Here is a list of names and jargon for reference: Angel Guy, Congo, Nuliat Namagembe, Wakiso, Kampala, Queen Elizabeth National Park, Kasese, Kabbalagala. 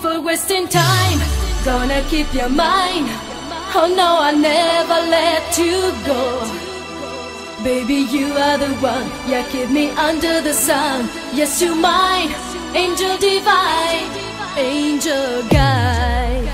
for wasting time. Gonna keep your mind. Oh no, I never let you go. Baby, you are the one. Yeah, keep me under the sun. Yes, you're mine. Angel divine. Angel guy.